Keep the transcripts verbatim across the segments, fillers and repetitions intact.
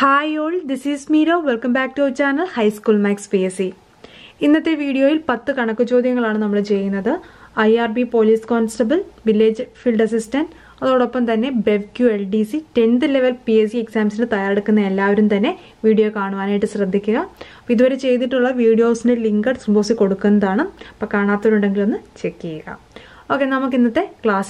Hi all, this is Meera. Welcome back to our channel High School Max P S E. In this video, we will do ten I R B Police Constable, Village Field Assistant, and B E V Q L D C tenth level P S C exams. We will do video. We will check the videos in the link. Okay, now we will go to class.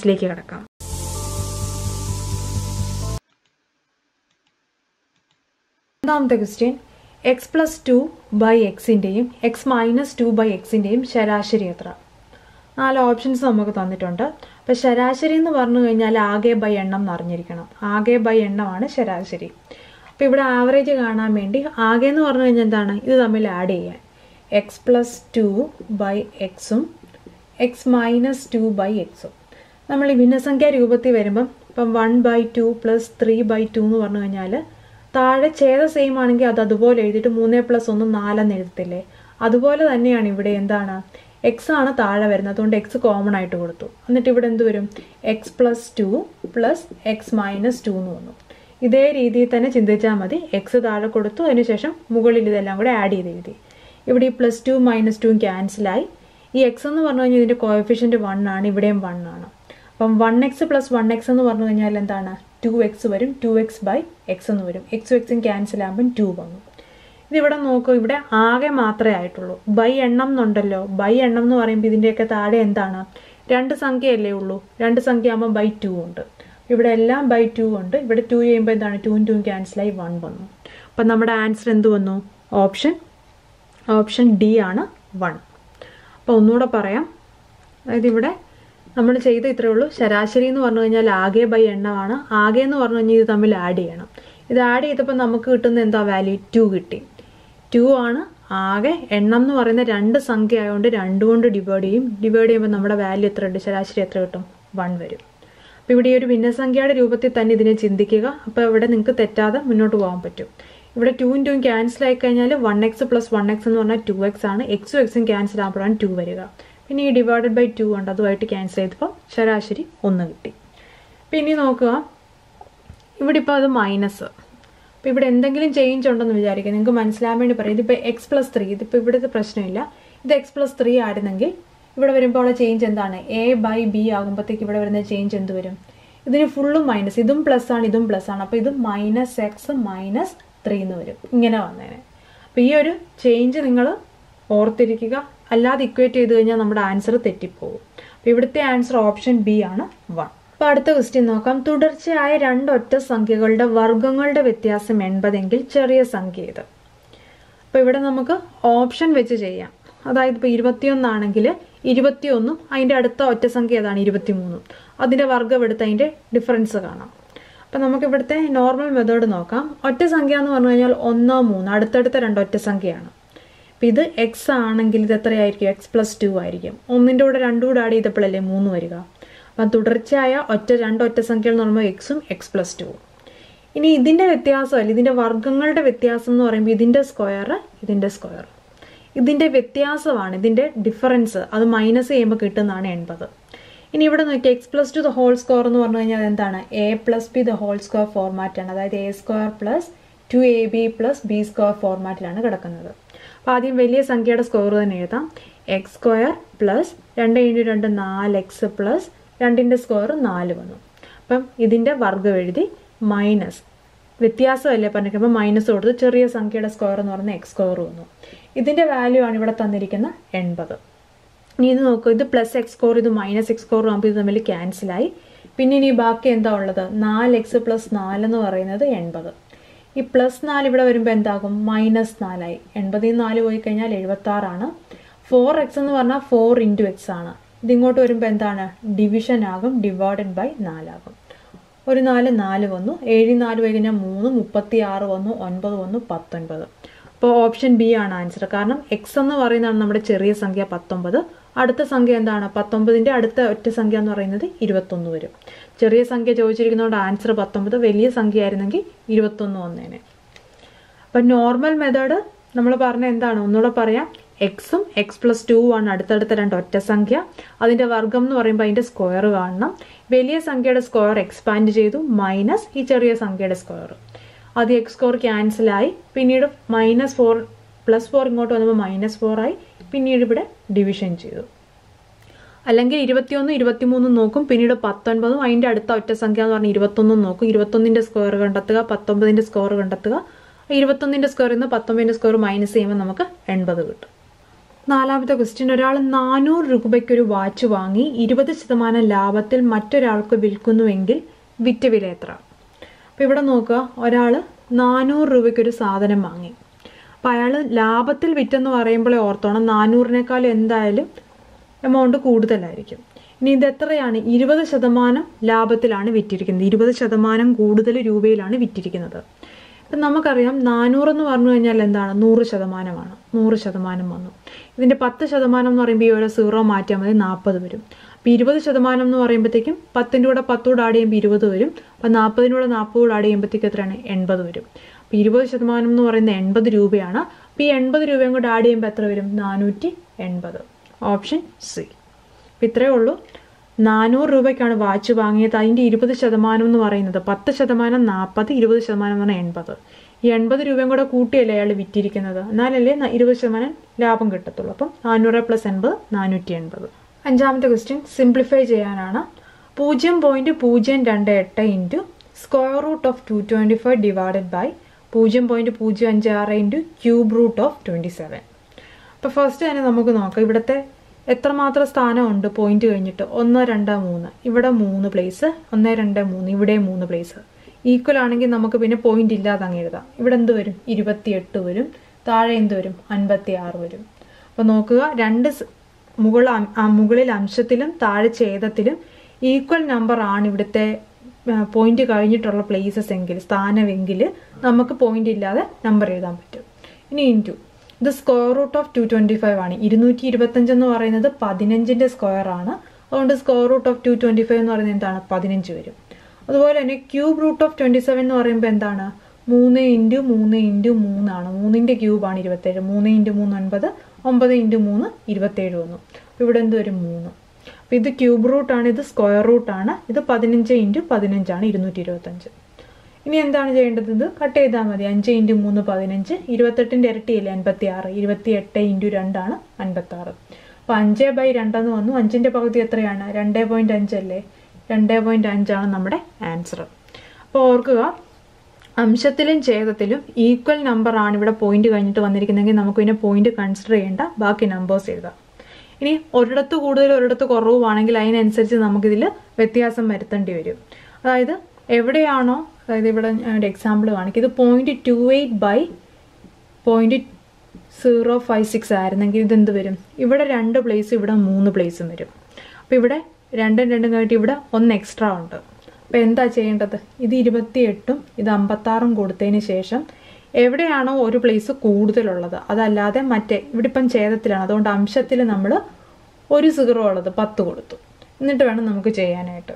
Question x plus two by x in the x minus two by x in the Sharashari. All options are the but Sharashari in the Varnu by endam Narnirikana. Age by endam Sharashari. People average Gana Mendi, Age no Varnandana is a miladi. X plus two by xum, x minus two by xum. Namely, winners and carry over the variable from one by two plus three by two Varnanala. The same thing is that the three plus one is four. That is why the x is the x is common. And x plus two plus x minus two. This is the x is the x plus two minus two cancel. This is the coefficient of one. one x plus one x is two x varum two x by x ennu varum x x cancel aayumbum two vannu idu ivda nokku ivda aage maathre aayitullo by ennam nundallo by ennam nu parayumbe idinde okke taade endana rendu sankhya alle ullu rendu sankhya aayumbum by two undu ivda ellam by two undu ivda two aayumbum endana two and two cancel aayi one vannu appo nammada answer endu vannu option option D aanu one appo onnoda parayam adayithu ivda നമ്മൾ ചെയ്തു ഇത്രേ ഉള്ളൂ ശരാശരി എന്ന് പറഞ്ഞു കഴിഞ്ഞാൽ ആകെ by എണ്ണമാണ് ആകെ എന്ന് പറഞ്ഞു കഴിഞ്ഞാൽ ഇത് നമ്മൾ ആഡ് ചെയ്യണം ഇത് ആഡ് ചെയ്തപ്പോൾ നമുക്ക് കിട്ടുന്ന എന്താ വാല്യൂ two കിട്ടി two ആണ് ആകെ എണ്ണം എന്ന് പറയുന്ന രണ്ട് സംഖ്യ ആയതുകൊണ്ട് two കൊണ്ട് ഡിവൈഡ് ചെയ്യും ഡിവൈഡ് ചെയ്യുമ്പോൾ നമ്മുടെ വാല്യൂ എത്ര ഉണ്ട് ശരാശരി എത്ര കിട്ടും one വരും അപ്പോൾ ഇവിടെ ഒരു ഭിന്നസംഖ്യയുടെ രൂപത്തിൽ തന്നെ ഇതിനെ ചിന്തിക്കുക അപ്പോൾ ഇവിടെ നിങ്ങൾക്ക് തെറ്റാതെ മുന്നോട്ട് പോകാൻ പറ്റും ഇവിടെ two ഉം two ഉം ക്യാൻസൽ ആയി കഴിഞ്ഞാൽ one x plus one x എന്ന് പറഞ്ഞാൽ two x ആണ് x ഉം x ഉം ക്യാൻസൽ ആവുമ്പോൾ two വരിക Pini divided by two and other way to cancel for Sharashiri only. Pininoka Ividipa minus. People endangling change on the Vijarican and come and slam and parade by x plus three. The people is the Prashnilla. The x plus three add an angle. You would have important change and then a by b agampathi whatever in the change in the room. Then full minus idum plus and idum plus and up with minus x minus three in the room. Ingana. Pier change in the orthirikiga. All the equated answer thirty-four. The answer option B is one. Part the question Nokam Tudurche I and Otter Sankigalda Vargangalda Vithyasam end by the Engil Cheria Sankeda. Pivotanamaka option which is a Pirvation Nanangilla, Idibationo, I did at the Otter Sanke than Idibatimuno. Adida Varga Vedatainde difference Sagana. Panamaka normal method Nokam, Otter Sankiano Annual Onna Moon, Ada Third and Otter Sankiana. This x is x plus two. One is two, two is three. But this is x plus x plus two. This is the square. This is the square. This is the difference. That is minus a. This is x plus two the whole square. A plus b the whole square format. That is a square plus two a b plus b square format. If you have a square, x square plus four x plus two square four. This is minus. If you have minus, you can get x square. This value is n. This plus x square and minus x square is cancelled. Now, four x plus four is n. This plus four minus four. And four x is four into x. This division divided by four. one four four. seventy-four three thirty-six option B is answer. X is nineteen. Add the Sankhya and Dana Patomba, add the Sankhya or anything, Idvatunur. Cherry Sankhya Jochirino answer Patomba, the Velia Sankhya Aranaki, Idvatun. But normal method, Namaparna and the Noda Paria, xum, x plus two, one add the third and Otta Sankhya, Adinda Vargam or in the square of Anna, Velia Sankhya square expand Jedu minus each area Sankhya square. അത് x square cancel ആയി പിന്നീട് minus four plus four ഇങ്ങോട്ട് വന്നപ്പോൾ minus four ആയി പിന്നീട് ഇവിടെ division ചെയ്തു അല്ലെങ്കിൽ twenty-one twenty-three നോക്കും പിന്നീട് nineteen ഉം അതിന്റെ അടുത്ത ഒറ്റ സംഖ്യ എന്ന് പറഞ്ഞാൽ twenty-one ഉം നോക്കും twenty-one ന്റെ സ്ക്വയർ കണ്ടെത്തുക nineteen ന്റെ സ്ക്വയർ കണ്ടെത്തുക twenty-one ന്റെ സ്ക്വയറിൽ നിന്ന് nineteen ന്റെ സ്ക്വയർ മൈനസ് ചെയ്യുമ്പോൾ നമുക്ക് eighty കിട്ടും നാലാമത്തെ ക്വസ്റ്റ്യൻ ഒരാൾ നാനൂറ് രൂപയ്ക്ക് ഒരു വാച്ച് വാങ്ങി twenty percent ലാഭത്തിൽ മറ്റൊരാൾക്ക് വിൽക്കുന്നുവെങ്കിൽ വിറ്റവില എത്ര അപ്പോൾ ഇവിടെ നോക്കുക ഒരാൾ നാനൂറ് രൂപയ്ക്ക് ഒരു സാധനം വാങ്ങി അപ്പോൾ അയാൾ ലാഭത്തിൽ വിറ്റെന്ന് പറയുമ്പോൾ ഓർത്തോണം നാനൂറ് നേക്കാൾ എന്തായാലും amount കൂടുതലായിരിക്കും ഇനി ഇത് എത്രയാണ് twenty percent ലാഭത്തിലാണ് വിറ്റിരിക്കുന്നത് twenty percent കൂടുതൽ രൂപയിലാണ് വിറ്റിരിക്കുന്നത് അപ്പോൾ നമുക്കറിയാം നാനൂറ് എന്ന് പറഞ്ഞു കഴിഞ്ഞാൽ എന്താണ് നൂറ് ശതമാനം ആണ് നൂറ് ശതമാനം വന്നു ഇതിന്റെ ten percent എന്ന് പറയുമ്പോൾ ഈ ഒരു സീറോ മാറ്റിയാൽ മതി forty വരും അപ്പോൾ twenty percent എന്ന് പറയുമ്പോഴേക്കും ten ന്റെ കൂടെ ten കൂടെ ആഡ് ചെയ്യുമ്പോൾ twenty വരും അപ്പോൾ forty ന്റെ കൂടെ forty കൂടെ ആഡ് ചെയ്യുമ്പോഴേക്കും എത്രയാണ് eighty വരും അപ്പോൾ twenty percent എന്ന് പറയുന്നത് eighty രൂപയാണ് അപ്പോൾ ഈ eighty രൂപയും കൂടെ ആഡ് ചെയ്യുമ്പോൾ എത്ര വരും four eighty option C ഇത്രയേ ഉള്ളൂ നാനൂറ് രൂപയ്ക്കാണ് വാച്ച് വാങ്ങിയത് അതിന്റെ twenty percent എന്ന് പറയുന്നത് ten percent forty twenty percent എന്ന് പറഞ്ഞാൽ eighty ഈ eighty രൂപയും കൂടെ കൂട്ടിയല്ലേ അയാൾ വിറ്റിരിക്കുന്നത് എന്നാലല്ലേ twenty percent ലാഭം കിട്ടത്തുള്ളൂ അപ്പോൾ നാനൂറ് + eighty നാനൂറ്റി എൺപത് അഞ്ചാമത്തെ ക്വസ്റ്റ്യൻ സിംപ്ലിഫൈ ചെയ്യാനാണ് zero point zero two eight square root of two hundred twenty-five divided by zero point zero five six cube root of twenty-seven അപ്പോൾ ഫസ്റ്റ് തന്നെ നമുക്ക് നോക്കാം ഇവിടത്തെ എത്ര മാത്രം സ്ഥാനം ഉണ്ട് പോയിന്റ് കഴിഞ്ഞിട്ട് one two three ഇവിടെ three place one two three ഇവിടെ three പ്ലേസ് ഈക്വൽ ആണെങ്കിൽ നമുക്ക് പിന്നെ പോയിന്റ് ഇല്ലാതെ അങ്ങ് എഴുതാം ഇവിടെ എന്ത് വരും twenty-eight വരും താഴെ എന്ത് വരും fifty-six വരും അപ്പോൾ നോക്കുക രണ്ട് മുകളിൽ മുകളിൽ അംശത്തിലും താഴെ ഛേദത്തിലും ഈക്വൽ നമ്പർ ആണ് ഇവിടത്തെ പോയിന്റ് കഴിഞ്ഞിട്ടുള്ള പ്ലേസസ് എങ്കിൽ സ്ഥാനമെങ്കിൽ നമുക്ക് പോയിന്റ് ഇല്ലാതെ നമ്പർ എഴുതാൻ പറ്റും ഇനി into the square root of two hundred twenty-five ആണ് two twenty-five എന്ന് പറയുന്നത് fifteen ന്റെ സ്ക്വയർ ആണ് അതുകൊണ്ട് square root of two hundred twenty-five എന്ന് പറയുന്നത് എന്താണ് fifteen വരും അതുപോലെ തന്നെ cube root of twenty-seven എന്ന് പറയുമ്പോൾ എന്താണ് three into three into three ആണ് three ന്റെ ക്യൂബ് ആണ് twenty-seven three into three nine nine into three twenty-seven വന്നു അപ്പോൾ ഇവിടെ എന്ത് വരും three അപ്പോൾ ഇത് cube root ആണ് ഇത് square root ആണ് ഇത് fifteen into fifteen ആണ് two twenty-five ഇനി എന്താണ് ചെയ്യേണ്ടത് ഇത് കട്ട് ചെയ്താൽ മതി five into three fifteen twenty-eight ന്റെ ഇരട്ടിയല്ലേ fifty-six twenty-eight into two ആണ് fifty-six അപ്പോൾ five by two എന്ന് വന്നു five ന്റെ പകുതി എത്രയാണ് two point five അല്ലേ two point five ആണ് നമ്മുടെ ആൻസർ അപ്പോൾ ഓർക്കുക അംശത്തിലും ഛേദത്തിലും ഈക്വൽ നമ്പർ ആണ് ഇവിടെ പോയിന്റ് കഴിഞ്ഞിട്ട് വന്നിരിക്കുന്നതെങ്കിൽ നമുക്ക് ഇതിനെ പോയിന്റ് കൺസിഡർ ചെയ്യേണ്ട ബാക്കി നമ്പേഴ്സ് എഴുതാം ഇനി ഒരിടത്ത് കൂടുതൽ ഒരിടത്ത് കുറവുവാണെങ്കിൽ അതിനനുസരിച്ച് നമുക്ക് ഇതിൽ വ്യത്യാസം വരുത്തേണ്ടി വരും അതായത് എവിടെയാണോ അതായത് ഇവിടെ ഒരു എക്സാമ്പിൾ കാണിക്കും ഇത് zero point two eight by zero point zero five six ആയിരുന്നെങ്കിൽ ഇതെന്ത് വരും ഇവിടെ രണ്ട് പ്ലേസ് ഇവിടെ മൂന്ന് പ്ലേസും വരും അപ്പോൾ ഇവിടെ രണ്ടും രണ്ടും കഴിഞ്ഞിട്ട് ഇവിടെ ഒന്ന് എക്സ്ട്രാ ഉണ്ട് അപ്പോൾ എന്താ ചെയ്യേണ്ടത് ഇത് ഇരുപത്തിയെട്ട് ഉം ഇത് അമ്പത്താറ് ഉം കൊടുത്തതിന് ശേഷം എവിടെയാണോ ഒരു പ്ലേസ് കൂടുതലുള്ളത് അതല്ലാതെ മറ്റേ ഇവിടെ ഇപ്പം ഛേദത്തിലാണ് അതുകൊണ്ട് അംശത്തിൽ നമ്മൾ ഒരു സീറോ ഉള്ളത് പത്ത് കൊടുത്തു എന്നിട്ട് വേണം നമുക്ക് ചെയ്യാനായിട്ട്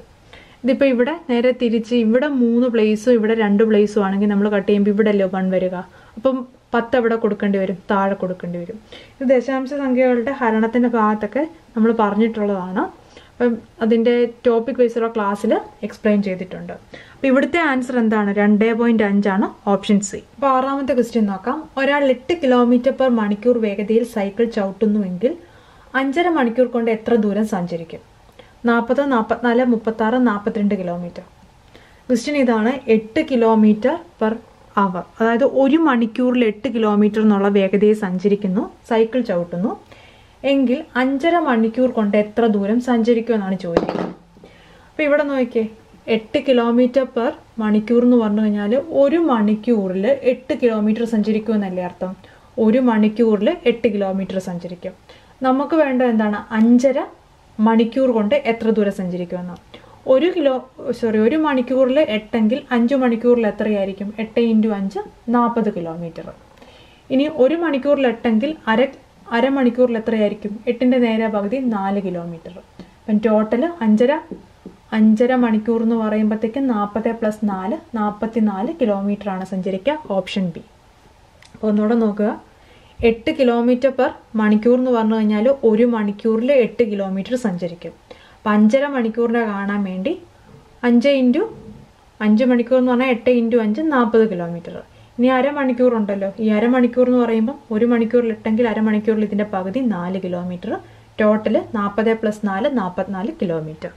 ഇതിപ്പോൾ ഇവിടെ നേരെ തിരിച്ച് ഇവിടെ മൂന്ന് പ്ലേസും ഇവിടെ രണ്ട് പ്ലേസും ആണെങ്കിൽ നമ്മൾ കട്ട് ചെയ്യുമ്പോൾ ഇവിടെല്ലോ one വരിക അപ്പം പത്ത് അവിടെ കൊടുക്കേണ്ടി വരും താഴെ കൊടുക്കേണ്ടി വരും ഇത് ദശാംശ സംഖ്യകളുടെ ഹരണത്തിൻ്റെ ഭാഗത്തൊക്കെ നമ്മൾ പറഞ്ഞിട്ടുള്ളതാണ് അപ്പം അതിൻ്റെ ടോപ്പിക് വൈസുള്ള ക്ലാസ്സിൽ എക്സ്പ്ലെയിൻ ചെയ്തിട്ടുണ്ട് അപ്പോൾ ഇവിടുത്തെ ആൻസർ എന്താണ് രണ്ട് പോയിൻറ്റ് അഞ്ചാണ് ഓപ്ഷൻ സി അപ്പോൾ ആറാമത്തെ ക്വസ്റ്റ്യൻ നോക്കാം ഒരാൾ എട്ട് കിലോമീറ്റർ പെർ മണിക്കൂർ വേഗതയിൽ സൈക്കിൾ ചവിട്ടുന്നുവെങ്കിൽ അഞ്ചര മണിക്കൂർ കൊണ്ട് എത്ര ദൂരം സഞ്ചരിക്കും forty forty-four thirty-six forty-two kilometre question ഇതാണ് എട്ട് കിലോമീറ്റർ പെർ അവർ അതായത് ഒരു മണിക്കൂറിൽ എട്ട് കിലോമീറ്റർ എന്നുള്ള വേഗതയിൽ സഞ്ചരിക്കുന്നു സൈക്കിൾ ചവിട്ടുന്നു എങ്കിൽ അഞ്ചര മണിക്കൂർ കൊണ്ട് എത്ര ദൂരം സഞ്ചരിക്കുമെന്നാണ് ചോദിക്കുന്നത് അപ്പോൾ ഇവിടെ നോക്കിയേ എട്ട് കിലോമീറ്റർ പെർ മണിക്കൂർ എന്ന് പറഞ്ഞു കഴിഞ്ഞാൽ ഒരു മണിക്കൂറിൽ എട്ട് കിലോമീറ്റർ സഞ്ചരിക്കുമെന്നല്ലേ അർത്ഥം ഒരു മണിക്കൂറിൽ എട്ട് കിലോമീറ്റർ സഞ്ചരിക്കും നമുക്ക് വേണ്ടത് എന്താണ് അഞ്ചര മണിക്കൂർ കൊണ്ട് എത്ര ദൂരം സഞ്ചരിക്കുമെന്ന് ഒരു കിലോ സോറി ഒരു മണിക്കൂറിൽ എട്ടെങ്കിൽ അഞ്ച് മണിക്കൂറിൽ എത്രയായിരിക്കും എട്ട് ഇൻറ്റു അഞ്ച് നാൽപ്പത് കിലോമീറ്റർ ഇനി ഒരു മണിക്കൂറിൽ എട്ടെങ്കിൽ അര അരമണിക്കൂറിൽ എത്രയായിരിക്കും എട്ടിൻ്റെ നേരെ പകുതി നാല് കിലോമീറ്റർ അപ്പം ടോട്ടൽ അഞ്ചര അഞ്ചര മണിക്കൂർ എന്ന് പറയുമ്പോഴത്തേക്കും നാൽപ്പത് പ്ലസ് നാല് നാൽപ്പത്തി നാല് കിലോമീറ്ററാണ് സഞ്ചരിക്കുക ഓപ്ഷൻ ബി അപ്പോൾ ഒന്നുകൂടെ നോക്കുക എട്ട് കിലോമീറ്റർ പെർ മണിക്കൂർ എന്ന് പറഞ്ഞു കഴിഞ്ഞാൽ ഒരു മണിക്കൂറിൽ എട്ട് കിലോമീറ്റർ സഞ്ചരിക്കും അപ്പം അഞ്ചര മണിക്കൂറിനെ കാണാൻ വേണ്ടി അഞ്ച് ഇൻറ്റു അഞ്ച് മണിക്കൂർ എന്ന് പറഞ്ഞാൽ എട്ട് ഇൻറ്റു അഞ്ച് നാൽപ്പത് കിലോമീറ്റർ. ഇനി അരമണിക്കൂർ ഉണ്ടല്ലോ, ഈ അരമണിക്കൂർ എന്ന് പറയുമ്പം ഒരു മണിക്കൂറിൽ ഇട്ടെങ്കിൽ അരമണിക്കൂറിൽ ഇതിൻ്റെ പകുതി നാല് കിലോമീറ്റർ. ടോട്ടൽ നാൽപ്പത് പ്ലസ് നാല് നാൽപ്പത്തിനാല് kilometre.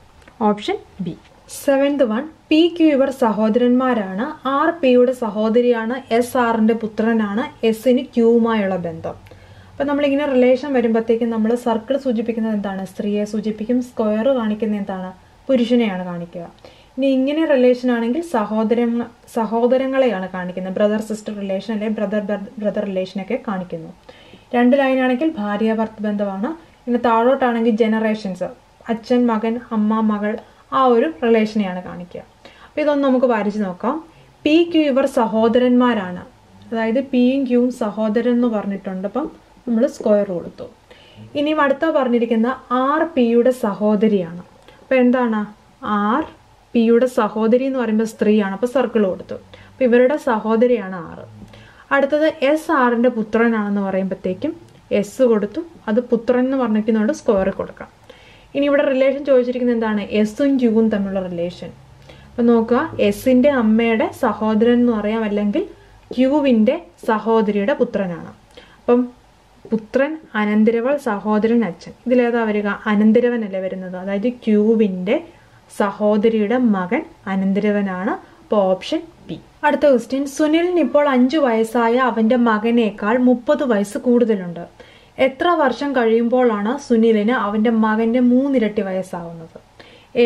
Option B. Seventh one, P Q ഇവർ സഹോദരന്മാരാണ്, ആർ പിയുടെ സഹോദരിയാണ്, എസ് ആറിൻ്റെ പുത്രനാണ്, എസിന് ക്യൂവുമായുള്ള ബന്ധം. അപ്പം നമ്മളിങ്ങനെ റിലേഷൻ വരുമ്പോഴത്തേക്കും നമ്മൾ സർക്കിൾ സൂചിപ്പിക്കുന്നത് എന്താണ്? സ്ത്രീയെ സൂചിപ്പിക്കും. സ്ക്വയർ കാണിക്കുന്നത് എന്താണ്? പുരുഷനെയാണ് കാണിക്കുക. ഇനി ഇങ്ങനെ റിലേഷൻ ആണെങ്കിൽ സഹോദര സഹോദരങ്ങളെയാണ് കാണിക്കുന്നത്. ബ്രദർ സിസ്റ്റർ റിലേഷൻ അല്ലെങ്കിൽ ബ്രദർ ബ്രദർ റിലേഷനൊക്കെ കാണിക്കുന്നു. രണ്ട് ലൈനാണെങ്കിൽ ഭാര്യാഭർത്ത ബന്ധമാണ്. ഇനി താഴോട്ടാണെങ്കിൽ ജനറേഷൻസ്, അച്ഛൻ മകൻ അമ്മ മകൾ, ആ ഒരു റിലേഷനെയാണ് കാണിക്കുക. അപ്പോൾ ഇതൊന്ന് നമുക്ക് വായിച്ച് നോക്കാം. പി ക്യു ഇവർ സഹോദരന്മാരാണ്, അതായത് പിയും ക്യൂവും സഹോദരൻ എന്ന് പറഞ്ഞിട്ടുണ്ട്. അപ്പം നമ്മൾ സ്ക്വയർ കൊടുത്തു. ഇനിയും അടുത്ത പറഞ്ഞിരിക്കുന്ന ആർ പിയുടെ സഹോദരിയാണ്. അപ്പോൾ എന്താണ്? ആർ പിയുടെ സഹോദരി എന്ന് പറയുമ്പോൾ സ്ത്രീയാണ്. അപ്പോൾ സർക്കിൾ കൊടുത്തു. അപ്പോൾ ഇവരുടെ സഹോദരിയാണ് ആറ്. അടുത്തത് എസ് ആറിൻ്റെ പുത്രനാണെന്ന് പറയുമ്പോഴത്തേക്കും എസ് കൊടുത്തു. അത് പുത്രൻ എന്ന് പറഞ്ഞിരിക്കുന്നതുകൊണ്ട് സ്ക്വയർ കൊടുക്കാം. ഇനി ഇവിടെ റിലേഷൻ ചോദിച്ചിരിക്കുന്നത് എന്താണ്? എസ്സും ക്യൂവും തമ്മിലുള്ള റിലേഷൻ. അപ്പം നോക്കുക, എസിൻ്റെ അമ്മയുടെ സഹോദരൻ എന്ന് പറയാം, അല്ലെങ്കിൽ ക്യൂവിൻ്റെ സഹോദരിയുടെ പുത്രനാണ്. അപ്പം പുത്രൻ അനന്തരവൾ സഹോദരൻ അച്ഛൻ, ഇതിലേതാ വരിക? അനന്തരവനല്ലേ വരുന്നത്. അതായത് ക്യൂവിൻ്റെ സഹോദരിയുടെ മകൻ അനന്തരവനാണ്. അപ്പോൾ ഓപ്ഷൻ ബി. അടുത്ത ക്വസ്റ്റ്യൻ, സുനിലിന് ഇപ്പോൾ അഞ്ചു വയസ്സായ അവൻ്റെ മകനേക്കാൾ മുപ്പത് വയസ്സ് കൂടുതലുണ്ട്. എത്ര വർഷം കഴിയുമ്പോഴാണ് സുനിലിന് അവൻ്റെ മകൻ്റെ മൂന്നിരട്ടി വയസ്സാവുന്നത്?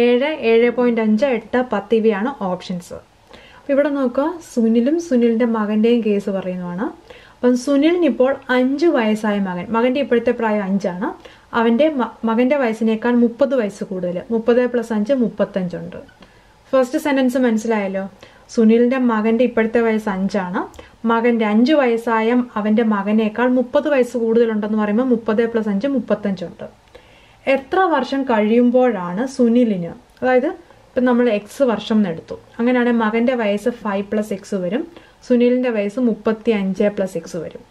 ഏഴ്, ഏഴ് പോയിൻറ്റ് അഞ്ച്, എട്ട്, പത്ത്, ഇവയാണ് ഓപ്ഷൻസ്. അപ്പോൾ ഇവിടെ നോക്കുക, സുനിലും സുനിലിൻ്റെ മകൻ്റെയും കേസ് പറയുന്നതാണ്. അപ്പം സുനിലിനിപ്പോൾ അഞ്ച് വയസ്സായ മകൻ, മകൻ്റെ ഇപ്പോഴത്തെ പ്രായം അഞ്ചാണ്, അവൻ്റെ മകൻ്റെ വയസ്സിനേക്കാൾ മുപ്പത് വയസ്സ് കൂടുതൽ. മുപ്പത് പ്ലസ് അഞ്ച് മുപ്പത്തഞ്ചുണ്ട്. ഫസ്റ്റ് സെൻറ്റൻസ് മനസ്സിലായല്ലോ. സുനിലിൻ്റെ മകൻ്റെ ഇപ്പോഴത്തെ വയസ്സ് അഞ്ചാണ്, മകൻ്റെ അഞ്ച് വയസ്സായ അവൻ്റെ മകനേക്കാൾ മുപ്പത് വയസ്സ് കൂടുതലുണ്ടെന്ന് പറയുമ്പോൾ മുപ്പത് പ്ലസ് അഞ്ച് മുപ്പത്തഞ്ചുണ്ട്. എത്ര വർഷം കഴിയുമ്പോഴാണ് സുനിലിന്, അതായത് ഇപ്പം നമ്മൾ എക്സ് വർഷം എടുത്തു, അങ്ങനെയാണെങ്കിൽ മകൻ്റെ വയസ്സ് ഫൈവ് പ്ലസ് എക്സ് വരും, സുനിലിൻ്റെ വയസ്സ് മുപ്പത്തി അഞ്ച് പ്ലസ് എക്സ് വരും.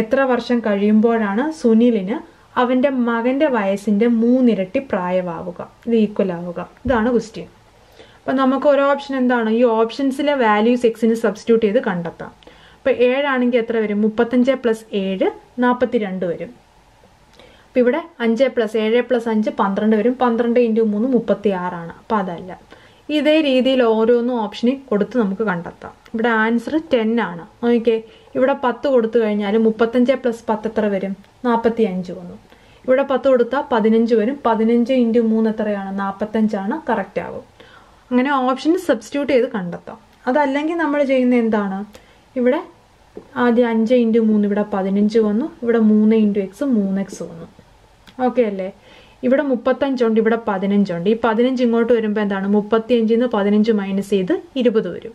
എത്ര വർഷം കഴിയുമ്പോഴാണ് സുനിലിന് അവൻ്റെ മകൻ്റെ വയസ്സിൻ്റെ മൂന്നിരട്ടി പ്രായമാവുക, ഇത് ഈക്വൽ ആവുക? ഇതാണ് ക്വസ്റ്റ്യൻ. അപ്പം നമുക്ക് ഒരു ഓപ്ഷൻ എന്താണ്? ഈ ഓപ്ഷൻസിലെ വാല്യൂസ് എക്സിന് സബ്സ്റ്റിറ്റ്യൂട്ട് ചെയ്ത് കണ്ടെത്താം. അപ്പോൾ ഏഴാണെങ്കിൽ എത്ര വരും? മുപ്പത്തഞ്ച് പ്ലസ് ഏഴ് നാൽപ്പത്തി രണ്ട് വരും. അപ്പോൾ ഇവിടെ അഞ്ച് പ്ലസ് ഏഴ് പ്ലസ് അഞ്ച് പന്ത്രണ്ട് വരും. പന്ത്രണ്ട് ഇൻറ്റു മൂന്ന് മുപ്പത്തി ആറാണ്. അപ്പോൾ അതല്ല. ഇതേ രീതിയിൽ ഓരോന്നും ഓപ്ഷനിൽ കൊടുത്ത് നമുക്ക് കണ്ടെത്താം. ഇവിടെ ആൻസർ ടെൻ ആണ്. നോക്കേ, ഇവിടെ പത്ത് കൊടുത്തു കഴിഞ്ഞാൽ മുപ്പത്തഞ്ച് പ്ലസ് പത്ത് എത്ര വരും? നാൽപ്പത്തി അഞ്ച് വന്നു. ഇവിടെ പത്ത് കൊടുത്താൽ പതിനഞ്ച് വരും. പതിനഞ്ച് ഇൻറ്റു മൂന്ന് എത്രയാണ്? നാൽപ്പത്തഞ്ചാണ്. കറക്റ്റ് ആകും. അങ്ങനെ ഓപ്ഷൻ സബ്സ്റ്റിറ്റ്യൂട്ട് ചെയ്ത് കണ്ടെത്താം. അതല്ലെങ്കിൽ നമ്മൾ ചെയ്യുന്ന എന്താണ്? ഇവിടെ ആദ്യം അഞ്ച് ഇൻറ്റു മൂന്ന്, ഇവിടെ പതിനഞ്ച് വന്നു, ഇവിടെ മൂന്ന് ഇൻറ്റു എക്സ് മൂന്ന് എക്സ് വന്നു. ഓക്കെ അല്ലേ? ഇവിടെ മുപ്പത്തഞ്ചുണ്ട്, ഇവിടെ പതിനഞ്ചുണ്ട്. ഈ പതിനഞ്ച് ഇങ്ങോട്ട് വരുമ്പോൾ എന്താണ്? മുപ്പത്തി അഞ്ചിൽ നിന്ന് പതിനഞ്ച് മൈനസ് ചെയ്ത് ഇരുപത് വരും.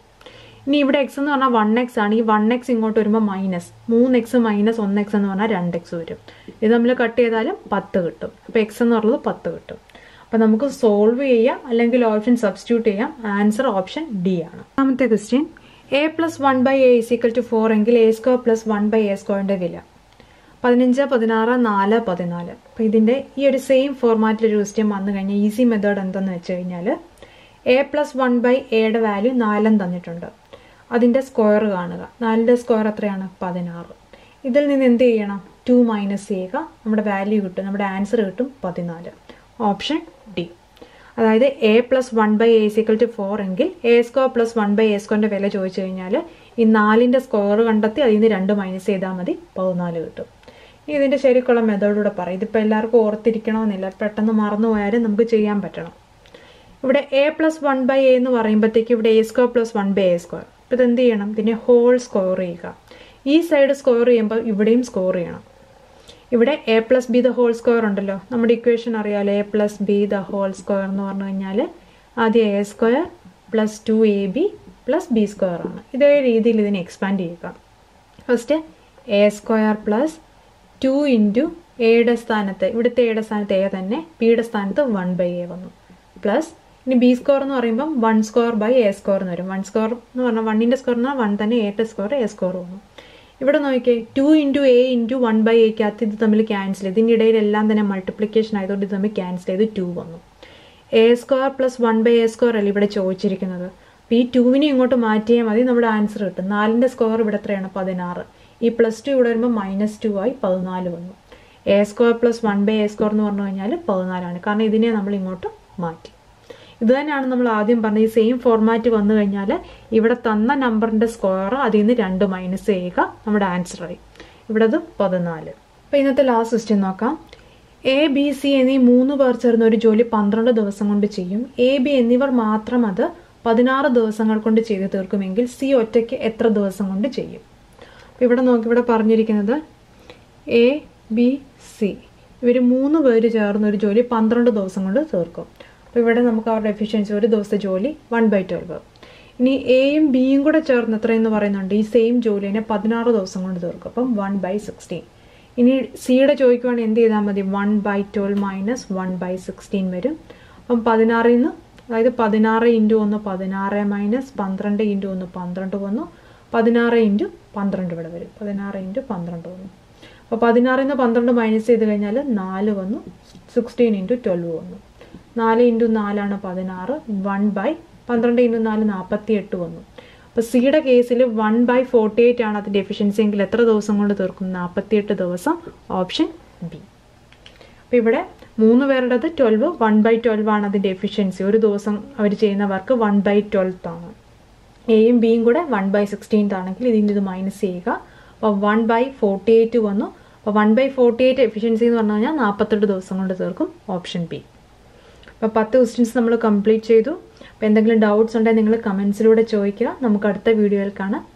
ഇനി ഇവിടെ എക്സ് എന്ന് പറഞ്ഞാൽ വൺ എക്സ് ആണ്. ഈ വൺ എക്സ് ഇങ്ങോട്ട് വരുമ്പോൾ മൈനസ് മൂന്ന് എക്സ് മൈനസ് ഒന്ന് എക്സ് എന്ന് പറഞ്ഞാൽ രണ്ട് എക്സ് വരും. ഇത് നമ്മൾ കട്ട് ചെയ്താലും പത്ത് കിട്ടും. അപ്പോൾ എക്സ് എന്ന് പറഞ്ഞത് പത്ത് കിട്ടും. അപ്പം നമുക്ക് സോൾവ് ചെയ്യാം, അല്ലെങ്കിൽ ഓപ്ഷൻ സബ്സ്റ്റിറ്റ്യൂട്ട് ചെയ്യാം. ആൻസർ ഓപ്ഷൻ ഡി ആണ്. രണ്ടാമത്തെ question, A plus one by A is equal to four എങ്കിൽ A square plus one by A സ്ക്വയറിൻ്റെ വില പതിനഞ്ച്, പതിനാറ്, നാല്, പതിനാല്. അപ്പോൾ ഇതിൻ്റെ ഈ ഒരു സെയിം ഫോർമാറ്റിലൊരു ക്വസ്റ്റ്യൻ വന്നു കഴിഞ്ഞാൽ ഈസി മെത്തേഡ് എന്തെന്ന് വെച്ച് കഴിഞ്ഞാൽ എ പ്ലസ് വൺ ബൈ എയുടെ വാല്യൂ നാലെന്ന് തന്നിട്ടുണ്ട്. അതിൻ്റെ സ്ക്വയർ കാണുക. നാലിൻ്റെ സ്ക്വയർ എത്രയാണ്? പതിനാറ്. ഇതിൽ നിന്ന് എന്ത് ചെയ്യണം? ടു മൈനസ് ചെയ്യുക. നമ്മുടെ വാല്യൂ കിട്ടും, നമ്മുടെ ആൻസർ കിട്ടും പതിനാല്. Option D. അതായത് A plus one by A is equal to four എങ്കിൽ A square plus one by A സ്ക്വയറിൻ്റെ വില ചോദിച്ചു കഴിഞ്ഞാൽ ഈ നാലിൻ്റെ സ്ക്വയർ കണ്ടെത്തി അതിൽ നിന്ന് രണ്ട് മൈനസ് ചെയ്താൽ മതി, പതിനാല് കിട്ടും. ഇതിൻ്റെ ശരിക്കുള്ള മെത്തേഡിലൂടെ പറയും. ഇതിപ്പോൾ എല്ലാവർക്കും ഓർത്തിരിക്കണമെന്നില്ല, പെട്ടെന്ന് മറന്നു പോയാലും നമുക്ക് ചെയ്യാൻ പറ്റണം. ഇവിടെ A plus one by A എന്ന് പറയുമ്പോഴത്തേക്ക് ഇവിടെ A square plus one by A square. അപ്പോൾ ഇതെന്ത് ചെയ്യണം? ഇതിനെ ഹോൾ സ്ക്വയർ ചെയ്യുക. ഈ സൈഡ് സ്ക്വയർ ചെയ്യുമ്പോൾ ഇവിടെയും സ്ക്വയർ ചെയ്യണം. ഇവിടെ A plus B the whole square ഉണ്ടല്ലോ, നമ്മുടെ ഇക്വേഷൻ അറിയാമല്ലോ. A plus B the whole square എന്ന് പറഞ്ഞു കഴിഞ്ഞാൽ ആദ്യം A square plus two A B plus B square ആണ്. ഇതേ രീതിയിൽ ഇതിനെ എക്സ്പാൻഡ് ചെയ്യുക. First A square plus two into എയുടെ സ്ഥാനത്ത്, ഇവിടുത്തെ എയുടെ സ്ഥാനത്ത് എ തന്നെ, ബിയുടെ സ്ഥാനത്ത് വൺ ബൈ എ വന്നു. പ്ലസ് ഇനി ബി സ്ക്വയർ എന്ന് പറയുമ്പം one square by A square എന്ന് വരും. വൺ സ്ക്വയർ എന്ന് പറഞ്ഞാൽ വണ്ണിൻ്റെ സ്ക്വയർ എന്ന് പറഞ്ഞാൽ വൺ തന്നെ, എയുടെ സ്ക്വയർ എ സ്ക്വയർ വന്നു. ഇവിടെ നോക്കിയേ, two into A into one by എക്കകത്ത് ഇത് തമ്മിൽ ക്യാൻസൽ ചെയ്തു. ഇതിനിടയിലെല്ലാം തന്നെ മൾട്ടിപ്ലിക്കേഷൻ ആയതുകൊണ്ട് ഇത് തമ്മിൽ ക്യാൻസൽ ചെയ്ത് ടു വന്നു. A square plus one by A square അല്ലേ ഇവിടെ ചോദിച്ചിരിക്കുന്നത്. P two വിനെ ഇങ്ങോട്ട് മാറ്റിയാൽ മതി നമ്മുടെ ആൻസർ കിട്ടും. four ന്റെ സ്ക്വയർ ഇവിടെ എത്രയാണ് sixteen. ഈ +two ഇവിടെ വരുമ്പോൾ minus two ആയി fourteen വന്നു. a square plus one by a square എന്ന് പറഞ്ഞു കഴിഞ്ഞാൽ fourteen ആണ്. കാരണം ഇതിനെ നമ്മൾ ഇങ്ങോട്ട് മാറ്റി. ഇത് തന്നെയാണ് നമ്മൾ ആദ്യം പറഞ്ഞ ഈ സെയിം ഫോർമാറ്റ് വന്നു കഴിഞ്ഞാൽ ഇവിടെ തന്ന നമ്പറിന്റെ സ്ക്വയർ അതിൽ നിന്ന് two മൈനസ് ചെയ്യുക നമ്മുടെ ആൻസർ ആയി. ഇവിടെ അത് fourteen. അപ്പോൾ ഇന്നത്തെ ലാസ്റ്റ് ക്വസ്റ്റ്യൻ നോക്കാം. A, B, C എന്നീ മൂന്ന് പേർ ചേർന്ന് ഒരു ജോലി പന്ത്രണ്ട് ദിവസം കൊണ്ട് ചെയ്യും. A, B എന്നിവർ മാത്രം അത് പതിനാറ് ദിവസങ്ങൾ കൊണ്ട് ചെയ്തു തീർക്കുമെങ്കിൽ C ഒറ്റയ്ക്ക് എത്ര ദിവസം കൊണ്ട് ചെയ്യും? അപ്പോൾ ഇവിടെ നോക്കി ഇവിടെ പറഞ്ഞിരിക്കുന്നത് A, B, C ഇവർ മൂന്ന് പേര് ചേർന്ന് ഒരു ജോലി പന്ത്രണ്ട് ദിവസം കൊണ്ട് തീർക്കും. അപ്പോൾ ഇവിടെ നമുക്ക് അവരുടെ എഫിഷ്യൻസി ഒരു ദിവസത്തെ ജോലി one by twelve. ഇനി എയും ബിയും കൂടെ ചേർന്ന് എത്രയെന്ന് പറയുന്നുണ്ട്? ഈ സെയിം ജോലിനെ പതിനാറ് ദിവസം കൊണ്ട് തീർക്കും. അപ്പം one by sixteen. ഇനി സിയുടെ ചോദിക്കുവാണെങ്കിൽ എന്ത് ചെയ്താൽ മതി? one by twelve minus one by sixteen വരും. അപ്പം പതിനാറിൽ നിന്ന് അതായത് പതിനാറ് ഇൻറ്റു ഒന്ന് പതിനാറ് മൈനസ് പന്ത്രണ്ട് ഇൻറ്റു ഒന്ന് പന്ത്രണ്ട് വന്നു. പതിനാറ് ഇൻറ്റു പന്ത്രണ്ട് ഇവിടെ വരും. പതിനാറ് ഇൻറ്റു പന്ത്രണ്ട് വന്നു. അപ്പോൾ പതിനാറിൽ നിന്ന് പന്ത്രണ്ട് മൈനസ് ചെയ്ത് കഴിഞ്ഞാൽ നാല് വന്നു. സിക്സ്റ്റീൻ ഇൻറ്റു ട്വൽവ് വന്നു. നാല് ഇൻറ്റു നാലാണ് പതിനാറ്. വൺ ബൈ പന്ത്രണ്ട് ഇൻറ്റു നാല് നാൽപ്പത്തി എട്ട് വന്നു. അപ്പോൾ സിയുടെ കേസിൽ വൺ ബൈ ഫോർട്ടി എയ്റ്റ് ആണ് അതിൻ്റെ എഫിഷ്യൻസി എങ്കിൽ എത്ര ദിവസം കൊണ്ട് തീർക്കും? നാൽപ്പത്തിയെട്ട് ദിവസം, ഓപ്ഷൻ ബി. അപ്പോൾ ഇവിടെ മൂന്ന് പേരുടേത് ട്വൽവ്, വൺ ബൈ ട്വൽവ് ആണ് അതിൻ്റെ എഫിഷ്യൻസി. ഒരു ദിവസം അവർ ചെയ്യുന്ന വർക്ക് വൺ ബൈ ട്വൽത്ത് ആണ്. എയും ബിയും കൂടെ വൺ ബൈ സിക്സ്റ്റീൻത്ത് ആണെങ്കിൽ ഇതിൻ്റെ ഇത് മൈനസ് ചെയ്യുക. അപ്പോൾ വൺ ബൈ ഫോർട്ടി എയ്റ്റ് വന്നു. അപ്പോൾ one by forty eight efficiency എന്ന് പറഞ്ഞു കഴിഞ്ഞാൽ നാൽപ്പത്തെട്ട് ദിവസം കൊണ്ട് തീർക്കും, ഓപ്ഷൻ ബി. അപ്പോൾ പത്ത് ക്വസ്റ്റ്യൻസ് നമ്മൾ കംപ്ലീറ്റ് ചെയ്തു. അപ്പോൾ എന്തെങ്കിലും ഡൗട്ട്സ് ഉണ്ടെങ്കിൽ നിങ്ങൾ കമൻസിലൂടെ ചോദിക്കുക. നമുക്ക് അടുത്ത വീഡിയോയിൽ കാണാം.